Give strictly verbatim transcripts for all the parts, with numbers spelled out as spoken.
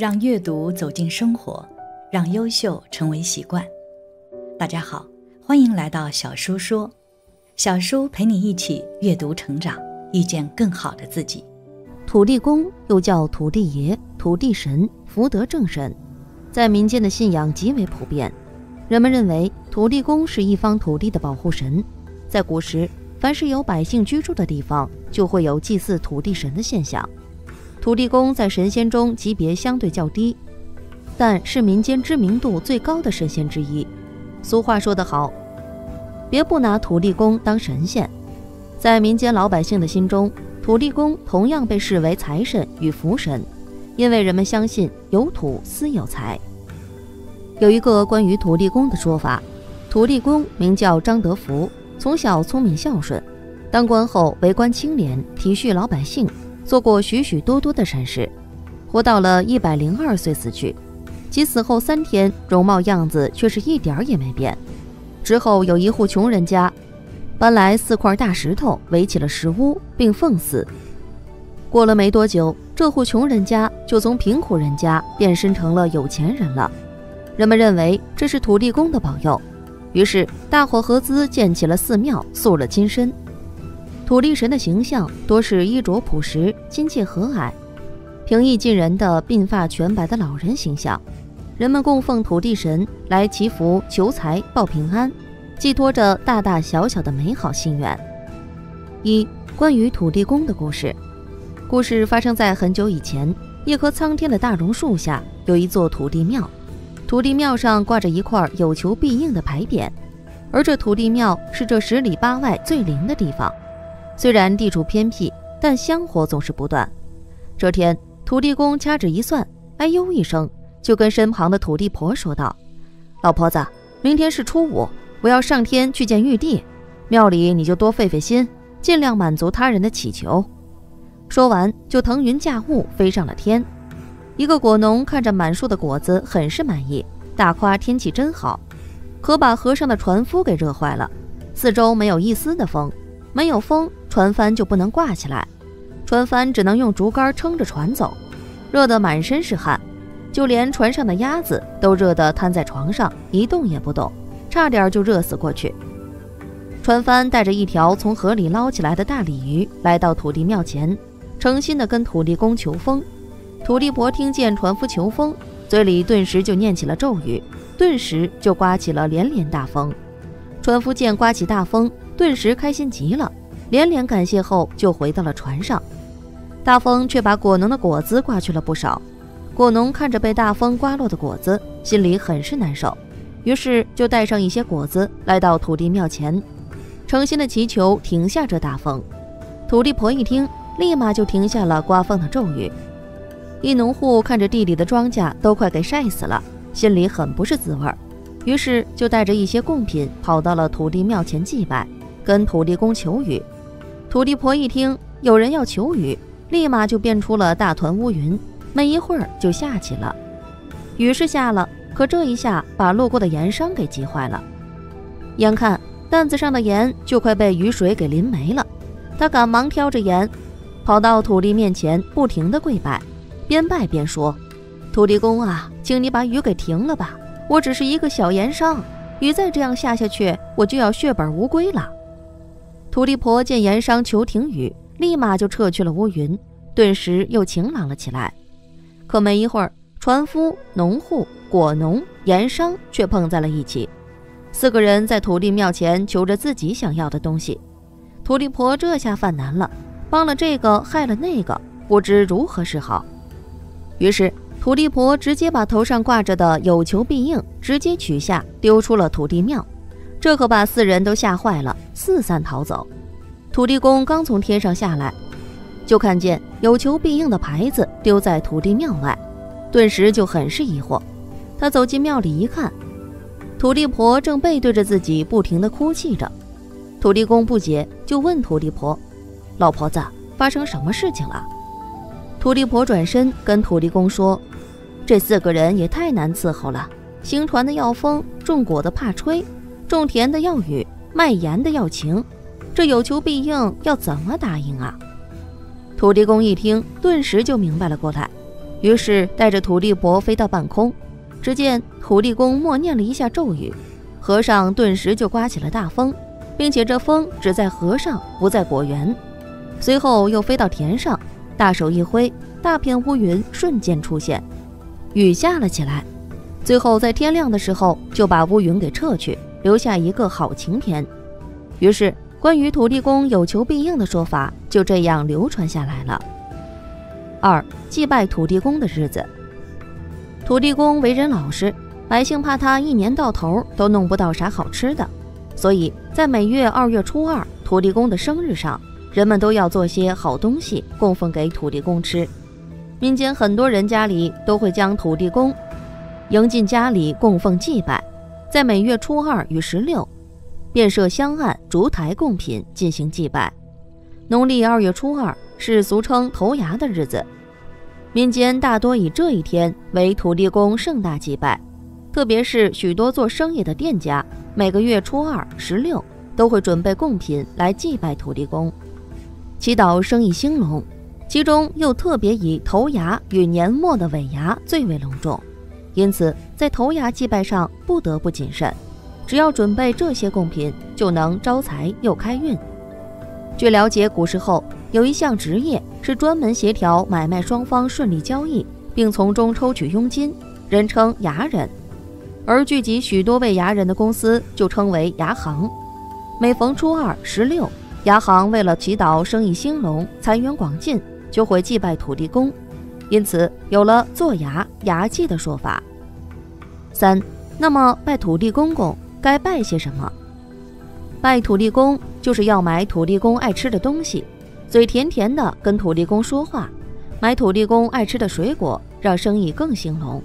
让阅读走进生活，让优秀成为习惯。大家好，欢迎来到小叔说，小叔陪你一起阅读成长，遇见更好的自己。土地公又叫土地爷、土地神、福德正神，在民间的信仰极为普遍。人们认为土地公是一方土地的保护神，在古时，凡是有百姓居住的地方，就会有祭祀土地神的现象。土地公在神仙中级别相对较低，但是民间知名度最高的神仙之一。俗话说得好，别不拿土地公当神仙。在民间老百姓的心中，土地公同样被视为财神与福神，因为人们相信有土私有财。有一个关于土地公的说法，土地公名叫张德福，从小聪明孝顺，当官后为官清廉，体恤老百姓，做过许许多多的善事，活到了一百零二岁死去。其死后三天，容貌样子却是一点儿也没变。之后有一户穷人家，搬来四块大石头围起了石屋，并奉祀。过了没多久，这户穷人家就从贫苦人家变身成了有钱人了。人们认为这是土地公的保佑，于是大伙合资建起了寺庙，塑了金身。土地神的形象多是衣着朴实、亲切和蔼，平易近人的鬓发全白的老人形象。人们供奉土地神来祈福、求财、报平安，寄托着大大小小的美好心愿。一、关于土地公的故事。故事发生在很久以前，一棵苍天的大榕树下有一座土地庙，土地庙上挂着一块有求必应的牌匾，而这土地庙是这十里八外最灵的地方。虽然地处偏僻，但香火总是不断。这天，土地公掐指一算，哎呦一声，就跟身旁的土地婆说道：“老婆子，明天是初五，我要上天去见玉帝，庙里你就多费费心，尽量满足他人的祈求。”说完，就腾云驾雾飞上了天。一个果农看着满树的果子，很是满意，大夸天气真好，可把河上的船夫给热坏了。四周没有一丝的风，没有风，船帆就不能挂起来，船帆只能用竹竿撑着船走，热得满身是汗，就连船上的鸭子都热得瘫在床上，一动也不动，差点就热死过去。船帆带着一条从河里捞起来的大鲤鱼来到土地庙前，诚心地跟土地公求风。土地婆听见船夫求风，嘴里顿时就念起了咒语，顿时就刮起了连连大风。船夫见刮起大风，顿时开心极了，连连感谢后就回到了船上。大风却把果农的果子刮去了不少，果农看着被大风刮落的果子，心里很是难受，于是就带上一些果子来到土地庙前，诚心的祈求停下这大风。土地婆一听，立马就停下了刮风的咒语。一农户看着地里的庄稼都快给晒死了，心里很不是滋味，于是就带着一些贡品跑到了土地庙前祭拜，跟土地公求雨。土地婆一听有人要求雨，立马就变出了大团乌云，没一会儿就下起了雨。是下了，可这一下把路过的盐商给急坏了，眼看担子上的盐就快被雨水给淋没了，他赶忙挑着盐跑到土地面前，不停地跪拜，边拜边说：“土地公啊，请你把雨给停了吧，我只是一个小盐商，雨再这样下下去，我就要血本无归了。”土地婆见盐商求停雨，立马就撤去了乌云，顿时又晴朗了起来。可没一会儿，船夫、农户、果农、盐商却碰在了一起，四个人在土地庙前求着自己想要的东西。土地婆这下犯难了，帮了这个害了那个，不知如何是好。于是土地婆直接把头上挂着的有求必应直接取下，丢出了土地庙。这可把四人都吓坏了，四散逃走。土地公刚从天上下来，就看见有求必应的牌子丢在土地庙外，顿时就很是疑惑。他走进庙里一看，土地婆正背对着自己不停地哭泣着。土地公不解，就问土地婆：“老婆子，发生什么事情了？”土地婆转身跟土地公说：“这四个人也太难伺候了，行船的要风，种果的怕吹，种田的要雨，卖盐的要情，这有求必应要怎么答应啊？”土地公一听，顿时就明白了过来，于是带着土地婆飞到半空，只见土地公默念了一下咒语，和尚顿时就刮起了大风，并且这风只在和尚，不在果园。随后又飞到田上，大手一挥，大片乌云瞬间出现，雨下了起来。最后在天亮的时候就把乌云给撤去，留下一个好晴天。于是关于土地公有求必应的说法就这样流传下来了。二、祭拜土地公的日子。土地公为人老实，百姓怕他一年到头都弄不到啥好吃的，所以在每月二月初二土地公的生日上，人们都要做些好东西供奉给土地公吃。民间很多人家里都会将土地公迎进家里供奉祭拜，在每月初二与十六，便设香案、烛台供品进行祭拜。农历二月初二是俗称头牙的日子，民间大多以这一天为土地公盛大祭拜，特别是许多做生意的店家，每个月初二、十六都会准备贡品来祭拜土地公，祈祷生意兴隆。其中又特别以头牙与年末的尾牙最为隆重。因此在头牙祭拜上不得不谨慎，只要准备这些贡品就能招财又开运。据了解，古时候有一项职业是专门协调买卖双方顺利交易，并从中抽取佣金，人称牙人，而聚集许多位牙人的公司就称为牙行。每逢初二、十六，牙行为了祈祷生意兴隆、财源广进，就会祭拜土地公，因此有了做牙、牙祭的说法。三，那么拜土地公公该拜些什么？拜土地公就是要买土地公爱吃的东西，嘴甜甜的跟土地公说话，买土地公爱吃的水果，让生意更兴隆。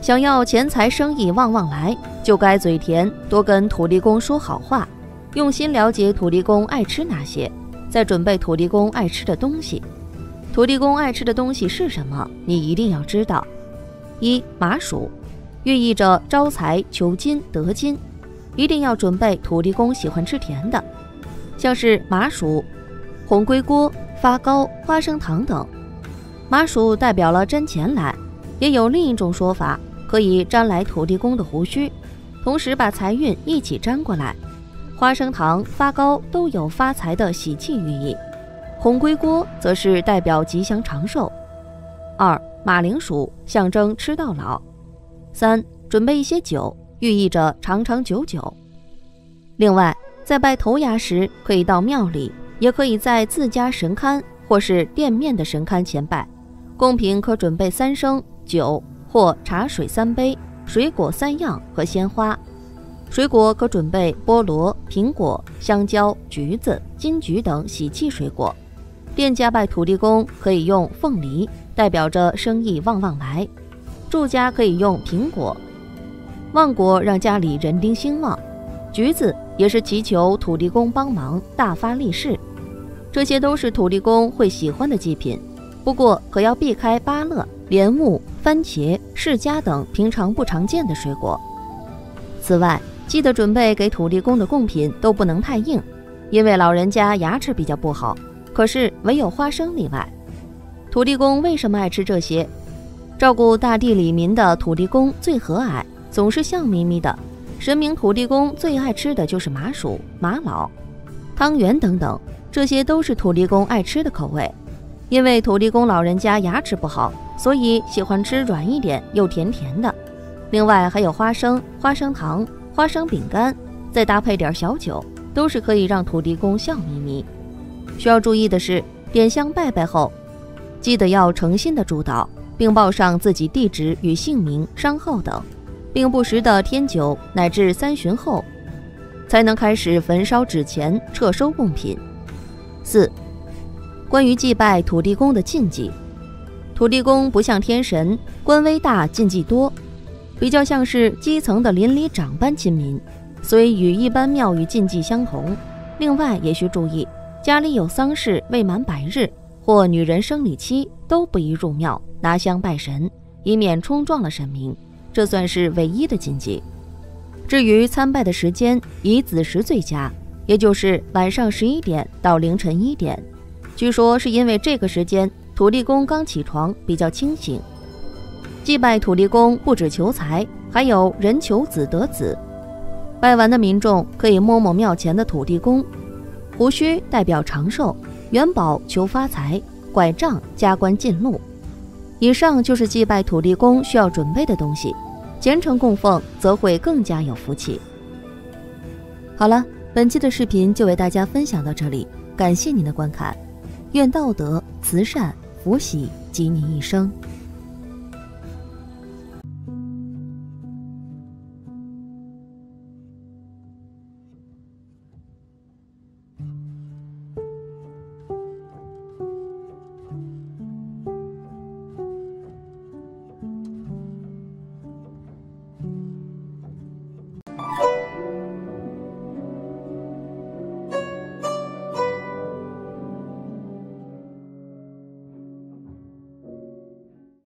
想要钱财生意旺旺来，就该嘴甜，多跟土地公说好话，用心了解土地公爱吃哪些，再准备土地公爱吃的东西。土地公爱吃的东西是什么？你一定要知道。一、麻薯，寓意着招财、求金、得金，一定要准备土地公喜欢吃甜的，像是麻薯、红龟锅、发糕、花生糖等。麻薯代表了沾钱来，也有另一种说法，可以沾来土地公的胡须，同时把财运一起沾过来。花生糖、发糕都有发财的喜气寓意，红龟锅则是代表吉祥长寿。二、马铃薯，象征吃到老。三、准备一些酒，寓意着长长久久。另外，在拜头牙时，可以到庙里，也可以在自家神龛或是店面的神龛前拜。贡品可准备三升酒或茶水三杯，水果三样和鲜花。水果可准备菠萝、苹果、香蕉、橘子、金桔等喜气水果。店家拜土地公可以用凤梨，代表着生意旺旺来；住家可以用苹果，旺果让家里人丁兴旺；橘子也是祈求土地公帮忙大发利市。这些都是土地公会喜欢的祭品，不过可要避开芭乐、莲雾、番茄、释迦等平常不常见的水果。此外，记得准备给土地公的贡品都不能太硬，因为老人家牙齿比较不好，可是唯有花生例外。土地公为什么爱吃这些？照顾大地里民的土地公最和蔼，总是笑眯眯的。神明土地公最爱吃的就是麻薯、玛瑙、汤圆等等，这些都是土地公爱吃的口味。因为土地公老人家牙齿不好，所以喜欢吃软一点又甜甜的。另外还有花生、花生糖、花生饼干，再搭配点小酒，都是可以让土地公笑眯眯。需要注意的是，点香拜拜后，记得要诚心的祝祷，并报上自己地址与姓名、商号等，并不时的添酒，乃至三巡后，才能开始焚烧纸钱，撤收贡品。四、关于祭拜土地公的禁忌。土地公不像天神，官威大，禁忌多，比较像是基层的邻里长般亲民，所以与一般庙宇禁忌相同。另外也需注意，家里有丧事未满百日或女人生理期都不宜入庙拿香拜神，以免冲撞了神明，这算是唯一的禁忌。至于参拜的时间，以子时最佳，也就是晚上十一点到凌晨一点。据说是因为这个时间土地公刚起床，比较清醒。祭拜土地公不止求财，还有人求子得子。拜完的民众可以摸摸庙前的土地公，胡须代表长寿，元宝求发财，拐杖加官进禄。以上就是祭拜土地公需要准备的东西，虔诚供奉则会更加有福气。好了，本期的视频就为大家分享到这里，感谢您的观看，愿道德、慈善、福喜及您一生。